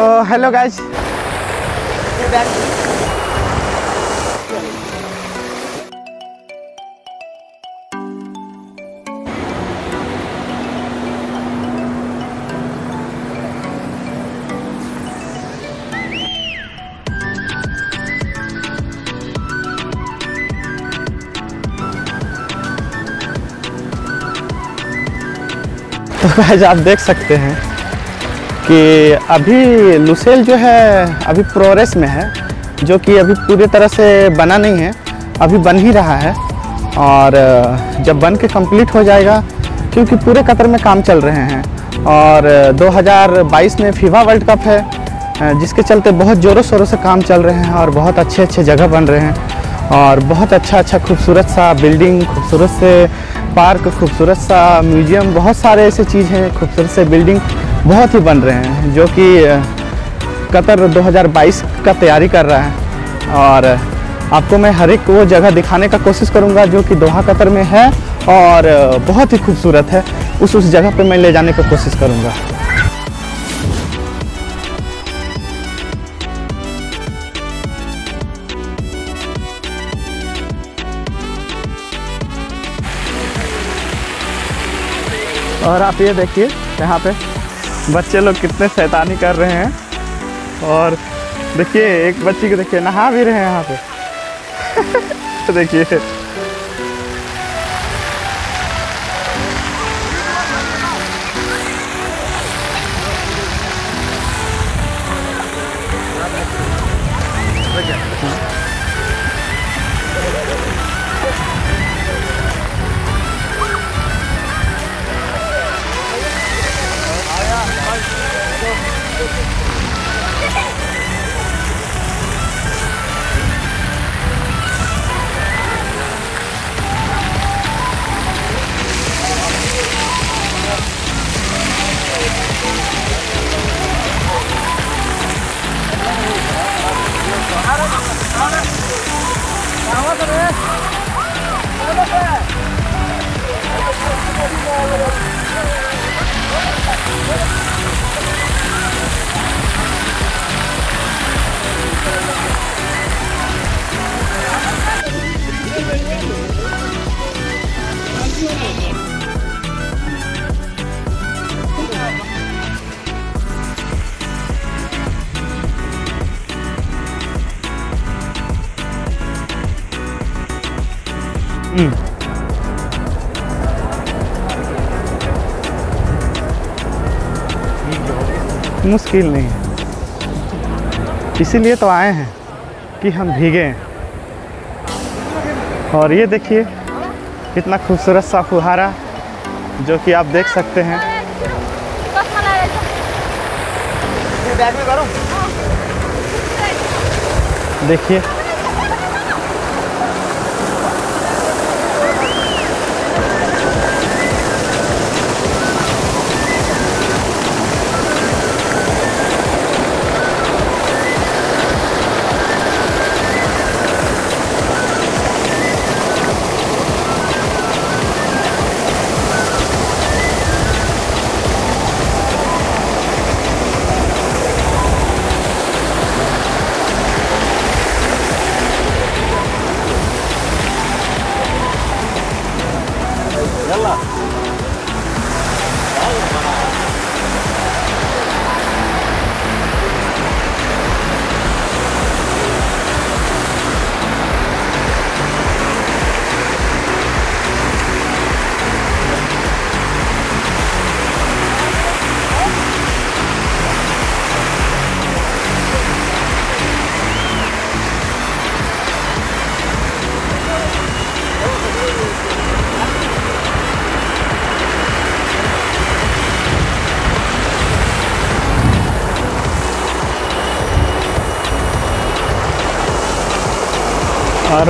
Hello guys. We're back. तो guys आप देख सकते हैं कि अभी लुसेल जो है अभी प्रोग्रेस में है, जो कि अभी पूरी तरह से बना नहीं है, अभी बन ही रहा है। और जब बन के कंप्लीट हो जाएगा, क्योंकि पूरे कतर में काम चल रहे हैं और 2022 में फीफा वर्ल्ड कप है, जिसके चलते बहुत ज़ोरों शोरों से काम चल रहे हैं और बहुत अच्छे अच्छे जगह बन रहे हैं और बहुत अच्छा खूबसूरत सा बिल्डिंग, खूबसूरत से पार्क, खूबसूरत सा म्यूजियम, बहुत सारे ऐसे चीज़ हैं, खूबसूरत से बिल्डिंग बहुत ही बन रहे हैं, जो कि कतर 2022 का तैयारी कर रहा है। और आपको मैं हर एक वो जगह दिखाने का कोशिश करूंगा जो कि दोहा कतर में है और बहुत ही खूबसूरत है। उस जगह पे मैं ले जाने का कोशिश करूंगा। और आप ये देखिए यहाँ पे बच्चे लोग कितने शैतानी कर रहे हैं। और देखिए एक बच्ची को देखिए, नहा भी रहे हैं यहाँ पे। देखिए मुश्किल नहीं है, इसीलिए तो आए हैं कि हम भीगे हैं। और ये देखिए कितना खूबसूरत सा फुहारा, जो कि आप देख सकते हैं। देखिए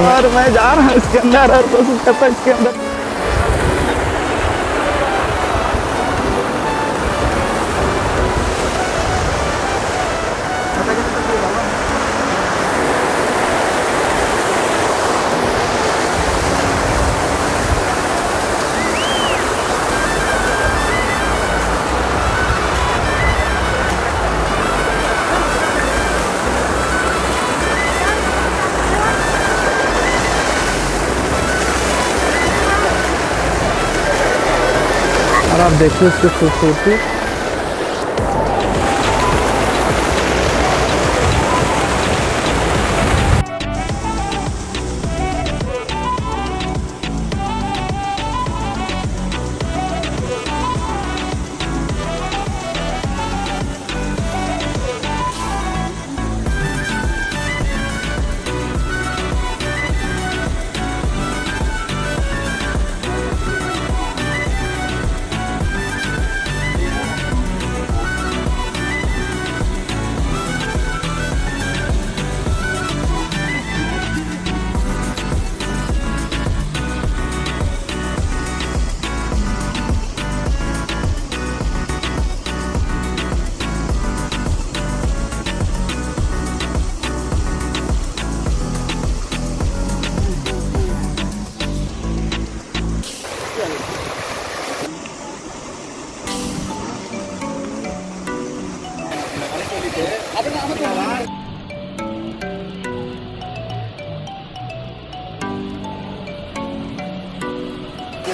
और मैं जा रहा हूँ इसके अंदर और कोशिश करता हूँ इसके अंदर। देखिए इसकी खूबसूरती।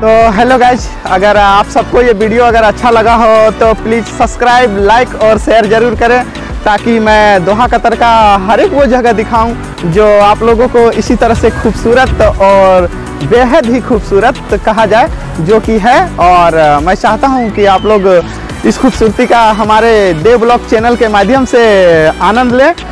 तो हेलो गाइज, अगर आप सबको ये वीडियो अगर अच्छा लगा हो तो प्लीज़ सब्सक्राइब, लाइक और शेयर ज़रूर करें, ताकि मैं दोहा कतर का हर एक वो जगह दिखाऊं जो आप लोगों को इसी तरह से खूबसूरत और बेहद ही खूबसूरत कहा जाए जो कि है। और मैं चाहता हूं कि आप लोग इस खूबसूरती का हमारे देव ब्लॉग चैनल के माध्यम से आनंद लें।